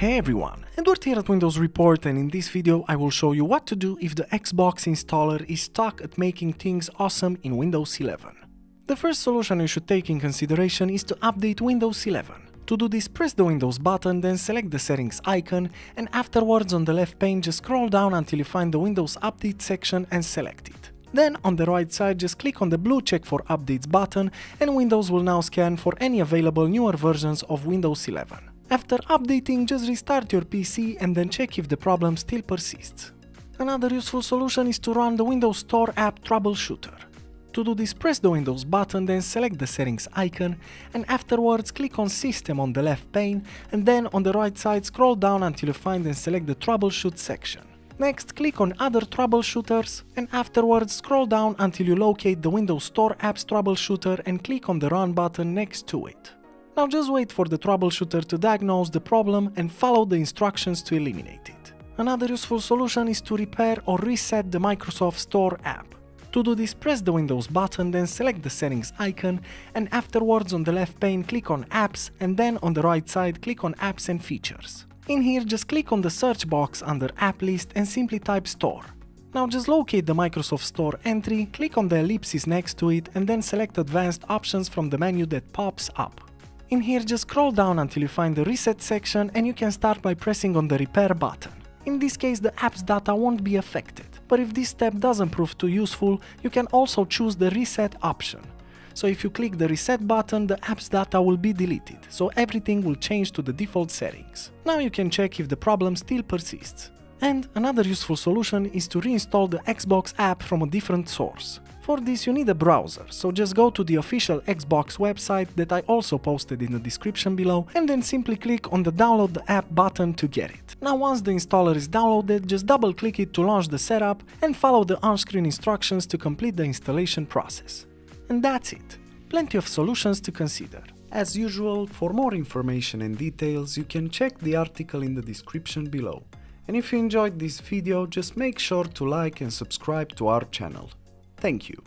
Hey everyone, Eduard here at Windows Report, and in this video I will show you what to do if the Xbox installer is stuck at making things awesome in Windows 11. The first solution you should take in consideration is to update Windows 11. To do this, press the Windows button, then select the settings icon, and afterwards on the left pane just scroll down until you find the Windows Update section and select it. Then on the right side just click on the blue Check for Updates button, and Windows will now scan for any available newer versions of Windows 11. After updating, just restart your PC and then check if the problem still persists. Another useful solution is to run the Windows Store app Troubleshooter. To do this, press the Windows button, then select the settings icon, and afterwards click on System on the left pane, and then on the right side scroll down until you find and select the Troubleshoot section. Next, click on Other Troubleshooters, and afterwards scroll down until you locate the Windows Store apps Troubleshooter and click on the Run button next to it. Now just wait for the troubleshooter to diagnose the problem and follow the instructions to eliminate it. Another useful solution is to repair or reset the Microsoft Store app. To do this, press the Windows button, then select the settings icon, and afterwards on the left pane click on Apps, and then on the right side click on Apps and Features. In here just click on the search box under App List and simply type Store. Now just locate the Microsoft Store entry, click on the ellipsis next to it, and then select Advanced Options from the menu that pops up. In here just scroll down until you find the Reset section, and you can start by pressing on the Repair button. In this case the app's data won't be affected, but if this step doesn't prove too useful, you can also choose the Reset option. So if you click the Reset button, the app's data will be deleted, so everything will change to the default settings. Now you can check if the problem still persists. And another useful solution is to reinstall the Xbox app from a different source. For this you need a browser, so just go to the official Xbox website that I also posted in the description below, and then simply click on the Download the app button to get it. Now once the installer is downloaded, just double click it to launch the setup and follow the on-screen instructions to complete the installation process. And that's it. Plenty of solutions to consider. As usual, for more information and details you can check the article in the description below. And if you enjoyed this video, just make sure to like and subscribe to our channel. Thank you.